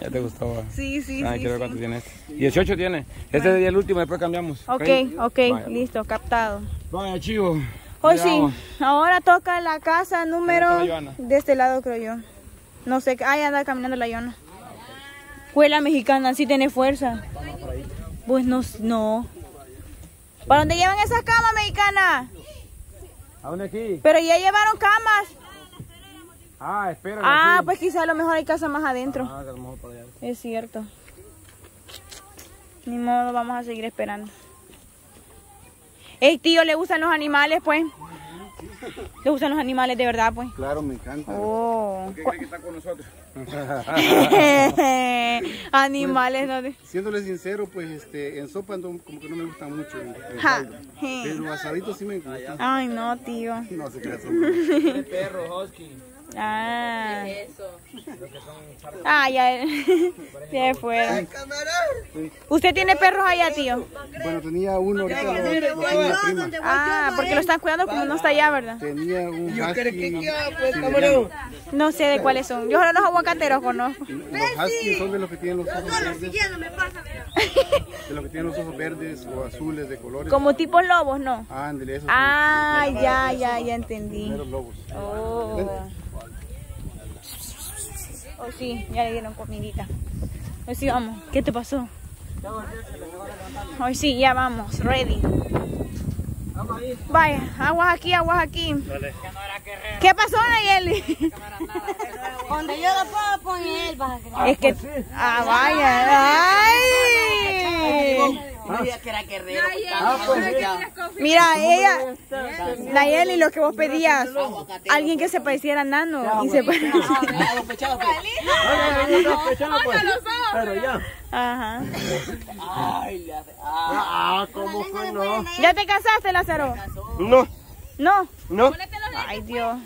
¿Ya te gustó? Sí, sí, ah, sí. Quiero ver cuánto tiene este. 18 tiene. Este bueno. Sería el último, después cambiamos. Ok, ok, vaya. Listo, captado. Vaya, chivo. Hoy sí, ahora toca la casa número... De este lado, creo yo. No sé, ahí anda caminando la Yona. Escuela mexicana, sí tiene fuerza. Pues no, no. ¿Para dónde llevan esas camas, mexicanas? ¿A dónde aquí? Pero ya llevaron camas. Ah, espera. Ah, pues quizás a lo mejor hay casa más adentro. Ah, a lo mejor para allá. Es cierto. Ni modo, vamos a seguir esperando. El tío, ¿le gustan los animales, pues? ¿Le gustan los animales de verdad, pues? Claro, me encanta. Oh. ¿Por qué cree que está con nosotros? Animales, pues, no. Siéndole sincero, pues en sopa no, como que no me gusta mucho. Pero asaditos sí me gustan. Ay, no, tío. No se crea sopa. Perro, husky. Ah. ¿Qué es eso? Ah, ya. Se fueron. Sí. ¿Usted tiene perros allá, tío? Bueno, tenía uno ahorita. Ah, porque lo están cuidando como no está allá, ¿verdad? Tenía un husky. No sé de cuáles son. Yo solo los aguacateros conozco. Los huskies son de los que tienen los ojos verdes. De los que tienen los ojos verdes o azules de colores. Como tipo lobos, ¿no? Ah, ándale, esos. Ah, ya, ya, ya entendí. Oh. Oh, sí, ya le dieron comidita. Hoy sí, vamos. ¿Qué te pasó? Hoy sí, ya vamos. Ready. Vaya, aguas aquí, aguas aquí. ¿Qué pasó, Nayeli? Cuando yo lo puedo poner él, vas a creer. Es que... Ah, vaya. Ay. Mira, ella, Nayeli, lo que vos pedías, alguien que se pareciera a Nano y se pareciera ajá. ¿Cómo fue, no? ¿Ya te casaste, Lázaro? No. ¿No? No. Ay, Dios.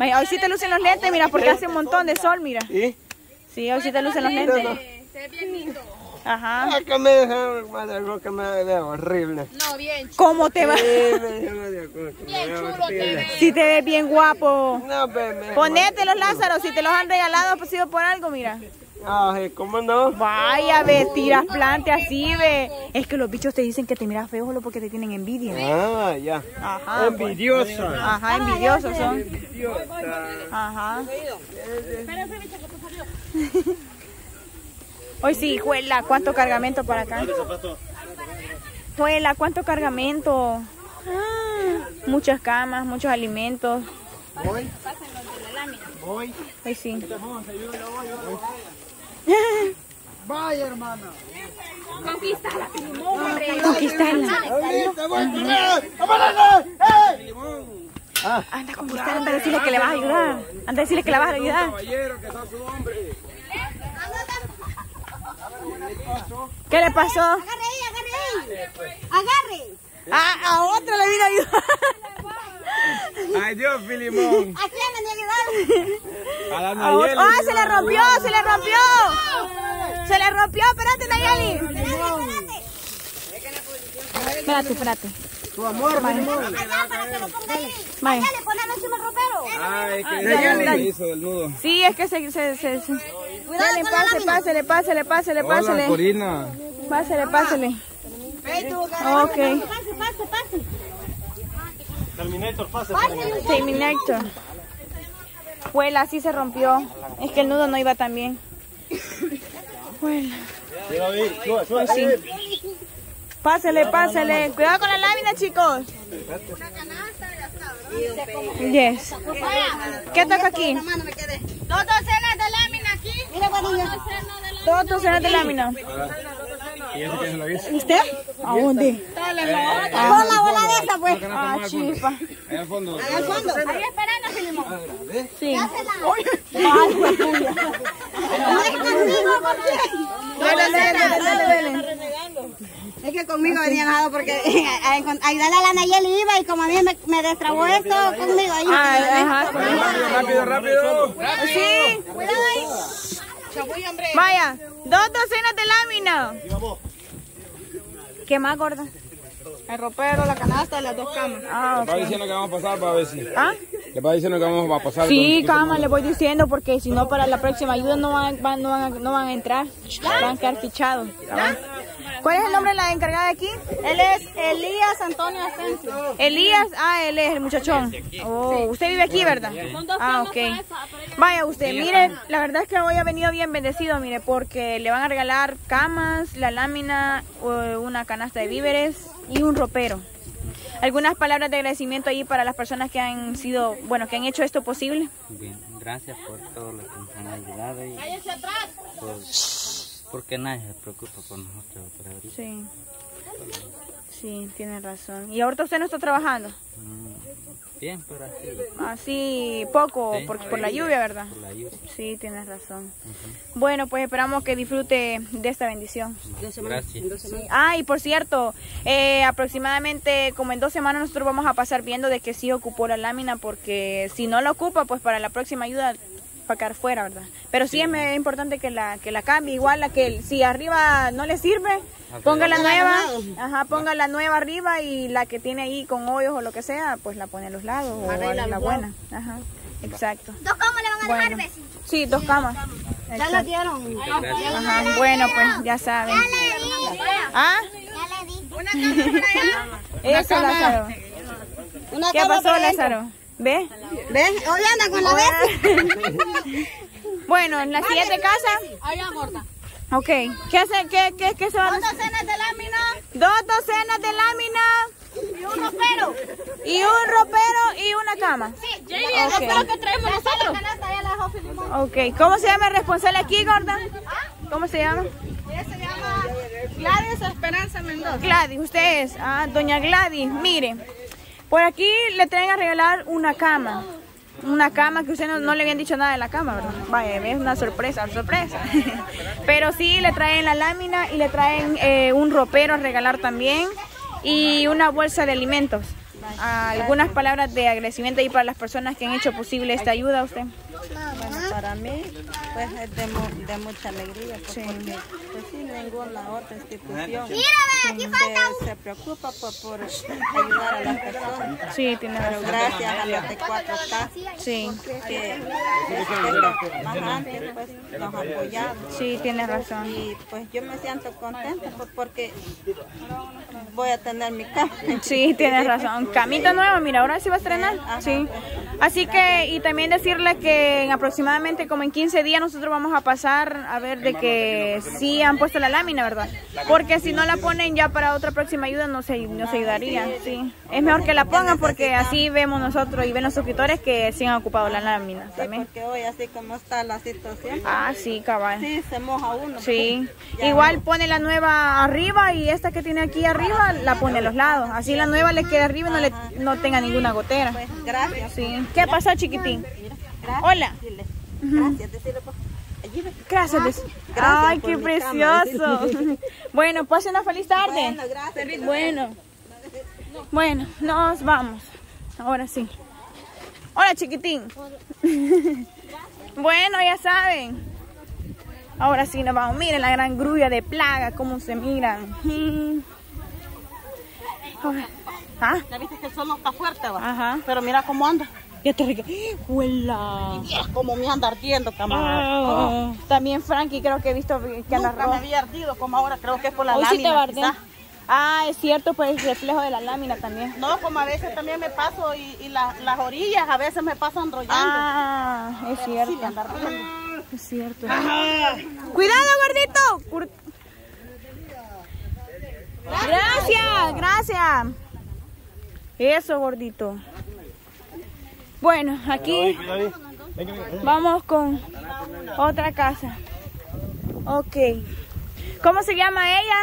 Hoy sí te lucen los lentes, mira, porque hace un montón de sol, mira. Sí, hoy sí te lucen los lentes. Se ve bien lindo. Ajá. Acá me dejaron mal de algo que me veo horrible. No, bien chulo. ¿Cómo te va? Sí, bien chulo te ves. Si te ves bien guapo. No, bebé. Ponételos, Lázaro, si te los han regalado, ha sido por algo, mira. Ay, ¿cómo no? Vaya, ve, tiras plante así, ve. Es que los bichos te dicen que te miras feo solo porque te tienen envidia. Ah, ya. Ajá. Envidiosos. Pues. Ajá, envidiosos son. Envidiosos. Ajá. Espera ese bicho que te salió. Hoy sí, juela, ¿cuánto cargamento para acá? Juela, ¿cuánto cargamento? Ah, muchas camas, muchos alimentos. Voy. Hoy sí. Vaya, hermana. Conquistala, Filemón, hombre. Conquistala. Anda a conquistar, anda a decirle que le vas a ayudar. Anda a decirle que la vas a ayudar. Caballero, que sos su hombre. ¿Qué le pasó? Agarre ahí, agarre ahí. Agarre. A otro le vino a ayudar. Ay, Dios, Filemón. ¿A quién le ayudaron? A Nayeli. ¡Ah, se le rompió, se le rompió! Se le rompió, espérate, Nayeli. Espérate, espérate. Tu amor, Filemón. Para que lo ponga ahí. Nayeli, ponelo encima el ropero. Ay, que Nayeli hizo el nudo. Sí, es que se... Dale, pásele, pásele, pásele, pásele. Hola, Corina. Pásele, pásele. Ok. Pase, pase. Terminator, pase. Terminator. Huela, así se rompió. Es que el nudo no iba tan bien. Huela. Sí. Pásele, pásele. Cuidado con la lámina, chicos. Una canasta de yes. ¿Qué toca aquí? Dos docenas de lámina aquí. Mira, dos docenas de lámina. ¿Usted? ¿A dónde? Con la bola de esa, pues. Ah, chispa. Allá al fondo. Allá al fondo. Ahí esperando, Filemón. Sí. Es que conmigo venía enojado porque a ayudarle a la Nayeli iba y como a mí me destrabó esto conmigo. Ahí. Ajá. Rápido, rápido. Sí. Cuidado ahí. Vaya, dos docenas de lámina. ¿Qué más, gorda? El ropero, la canasta y las dos camas. Ah, okay. Va diciendo que vamos a pasar para ver si. ¿Ah? ¿Le vas diciendo que vamos a pasar? Sí, cama, le voy diciendo porque si no para la próxima ayuda no van a entrar, van a quedar fichados. ¿Cuál es el nombre de la encargada de aquí? Él es Elías Antonio Asensio. Elías, él es el muchachón. Oh, usted vive aquí, ¿verdad? Ah, ok. Vaya usted, mire, la verdad es que hoy ha venido bien bendecido, mire, porque le van a regalar camas, la lámina, una canasta de víveres y un ropero. ¿Algunas palabras de agradecimiento ahí para las personas que han sido, bueno, que han hecho esto posible? Bien, gracias por todo lo que nos han ayudado y por, porque nadie se preocupa por nosotros por ahorita. Sí, sí, tiene razón. ¿Y ahorita usted no está trabajando? Bien, pero así poco, sí, por la lluvia, ¿verdad? Por la lluvia. Sí, tienes razón. Bueno, pues esperamos que disfrute de esta bendición. Gracias. Sí. Y por cierto, aproximadamente como en 2 semanas nosotros vamos a pasar viendo de que sí ocupó la lámina, porque si no la ocupa, pues para la próxima ayuda va a quedar fuera, ¿verdad? Pero sí, es importante que la cambie, igual la que si arriba no le sirve, ponga la nueva, ponga la nueva arriba, y la que tiene ahí con hoyos o lo que sea, pues la pone a los lados, o la buena. Ajá, exacto. 2 camas le van a dejar, vecino. Sí, 2 camas. Ya la dieron. Ajá, bueno, pues ya saben. ¿Ah? Ya le di. Una cama para allá. Eso, Lázaro. ¿Qué pasó, Lázaro? ¿Ves? ¿Ves? Hoy anda con la vez. Bueno, en la siguiente casa. Ahí va gorda. Ok, ¿qué se va a hacer? 2 docenas de lámina. 2 docenas de lámina. Y un ropero. Y un ropero y una cama. Sí, Jenny, el ropero que traemos nosotros. Ok, ¿cómo se llama el responsable aquí, gorda? ¿Cómo se llama? Ella se llama Gladys Esperanza Mendoza. Gladys, usted es. Doña Gladys, mire. Por aquí le traen a regalar una cama. Una cama que usted no le habían dicho nada de la cama, ¿verdad? Vaya, es una sorpresa, sorpresa. Pero sí, le traen la lámina y le traen un ropero a regalar también. Y una bolsa de alimentos. ¿Algunas palabras de agradecimiento ahí para las personas que han hecho posible esta ayuda a usted? Bueno, para mí, pues es de mucha alegría, pues, sí. Porque pues, sin ninguna otra institución se preocupa por ayudar a las personas. Sí, tiene razón. Gracias a las de 4K, sí, que más antes pues, nos apoyaron. Sí, tiene razón. Y pues yo me siento contenta porque voy a tener mi cama. Sí, tiene razón. Camita nueva, mira, ahora sí va a estrenar. Sí. Así que, y también decirle que en aproximadamente como en 15 días nosotros vamos a pasar a ver de que sí han puesto la lámina, ¿verdad? Porque si no la ponen ya para otra próxima ayuda no se ayudaría, sí. Es mejor que la pongan porque así vemos nosotros y ven los suscriptores que sí han ocupado la lámina también. Porque hoy así como está la situación. Sí, cabal. Sí, se moja uno. Sí. Igual pone la nueva arriba y esta que tiene aquí arriba la pone a los lados. Así la nueva le queda arriba y no tenga ninguna gotera. Pues gracias. Sí. ¿Qué pasó, chiquitín? Gracias. Hola. Gracias, decirle por favor. Gracias. Ay, qué precioso. Bueno, pase una feliz tarde. Bueno, gracias. Bueno, nos vamos. Ahora sí. Hola, chiquitín. Bueno, ya saben. Ahora sí nos vamos. Miren la gran grulla de plaga, cómo se miran. Ya viste que el sol no está fuerte, va. Ajá. Pero mira cómo anda. Ya te rico. ¡Huela! Como me anda ardiendo, camarada. También Frankie creo que he visto que anda roja. Nunca me había ardido como ahora, creo que es por la lámina. Hoy sí te va a arder. Es cierto, pues el reflejo de la lámina también. No, como a veces también me paso y las orillas a veces me paso enrollando. Es cierto. Sí, me anda ardiendo. Es cierto. ¡Cuidado, gordito! Gracias, gracias. Eso, gordito. Bueno, aquí vamos con otra casa. Ok. ¿Cómo se llama ella?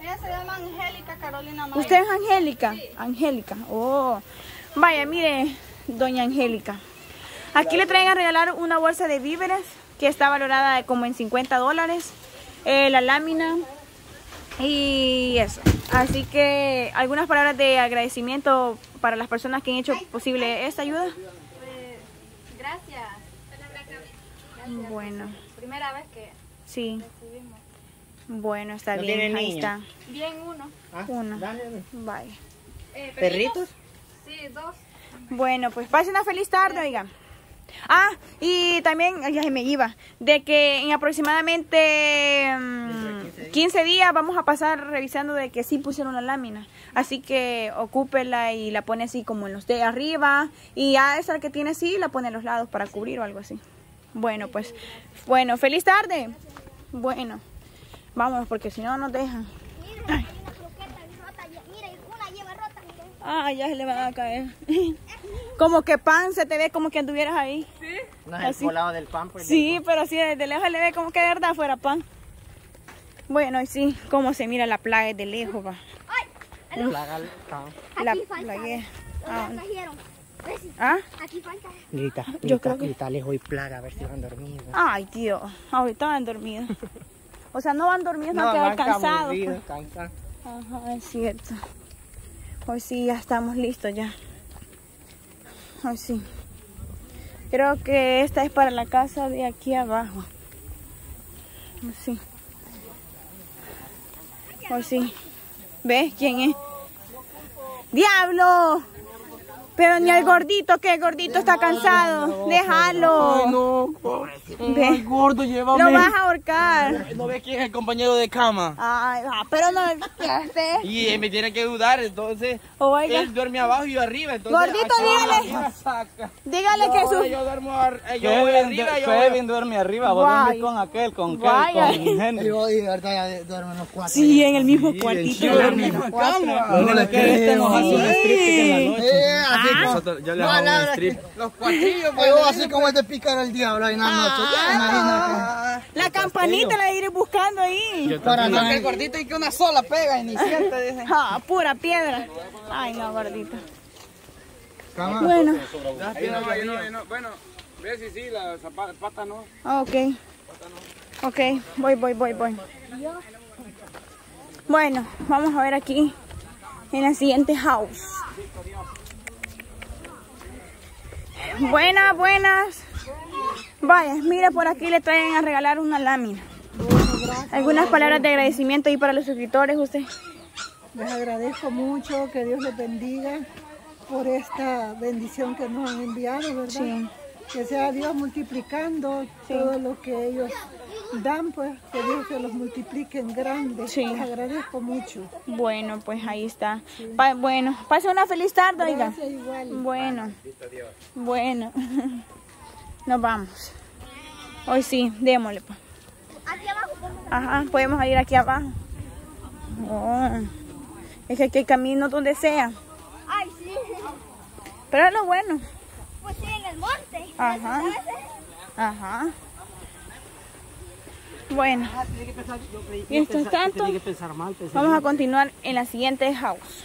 Ella se llama Angélica Carolina Mora. ¿Usted es Angélica? Sí. Angélica. Vaya, mire, doña Angélica. Aquí le traen a regalar una bolsa de víveres que está valorada como en $50. La lámina y eso. Así que, ¿algunas palabras de agradecimiento para las personas que han hecho posible esta ayuda? Pues, gracias. Bueno. Primera vez que recibimos. Bueno, está bien. Ahí está. Bien, uno. Uno. Vale. ¿Perritos? Sí, 2. Bueno, pues pase una feliz tarde, oigan. Ah, y también, ya se me iba, de que en aproximadamente 15 días vamos a pasar revisando de que sí pusieron la lámina. Así que ocúpela y la pone así como en los de arriba. Y ya esa que tiene así la pone en los lados para cubrir o algo así. Bueno, pues, bueno, feliz tarde. Bueno, vámonos porque si no nos dejan. Ay. Ah, ya se le van a caer. Como que pan se te ve como que anduvieras ahí. Sí. No es el colado del pan. Pues, sí, pero así desde lejos se le ve como que de verdad fuera pan. Bueno, y sí, como se mira la plaga de lejos, va. Ay, plaga el pan. Aquí falta. ¿Dónde trajeron? ¿Ah? Aquí falta. Grita, yo creo que grita lejos y plaga, a ver si van dormidos. Ay, tío, ahorita van dormidos. O sea, no van dormidos, no, van a quedar cansados. Ajá, es cierto. Hoy sí, ya estamos listos ya. Hoy sí. Creo que esta es para la casa de aquí abajo. Hoy sí. Hoy sí. ¿Ves quién es? ¡Diablo! Pero ni al gordito, que el gordito está cansado. Déjalo. Ay, no, pobrecito. Ay, gordo, llévame. Lo vas a ahorcar. ¿No ves quién es el compañero de cama? Ay, pero no, ¿qué haces? Y me tiene que dudar, entonces. Oiga. Él duerme abajo y yo arriba, entonces. Gordito, dígale no, que su... Yo duermo Kevin duerme arriba, vos duermes con aquel, con Henry. Yo de verdad ya duermen los cuatro. Sí, en el mismo cuartito. Yo duermo en la cama. No le quieres enojar con el triste en la noche. Nosotros, yo le hago un strip. Los cuatrillos, pues. Así como es de picar al diablo ahí en la noche. La campanita la iré buscando ahí. Para no que el gordito y que una sola pega y ni sienta. Ah, pura piedra. Ay, no, gordito. Bueno. Bueno, ve si sí, la pata no. Ok. Ok, voy. Bueno, vamos a ver aquí en la siguiente house. Buenas, buenas. Vaya, mire, por aquí le traen a regalar una lámina. Algunas palabras de agradecimiento ahí para los suscriptores, usted. Les agradezco mucho, que Dios les bendiga por esta bendición que nos han enviado, ¿verdad? Sí. Que sea Dios multiplicando todo lo que ellos dan, pues que Dios se los multiplique en grande. Sí. Les agradezco mucho. Bueno, pues ahí está. Sí. Bueno, pase una feliz tarde, oiga. Bueno, bueno, nos vamos. Hoy sí, démosle. Pa. Aquí abajo. Ajá, podemos ir aquí abajo. Oh. Es que aquí hay camino donde sea. Ay, sí. Pero es lo bueno. Pues sí, en el monte. Ajá. Ajá. Bueno, mientras tanto, vamos a continuar en la siguiente house.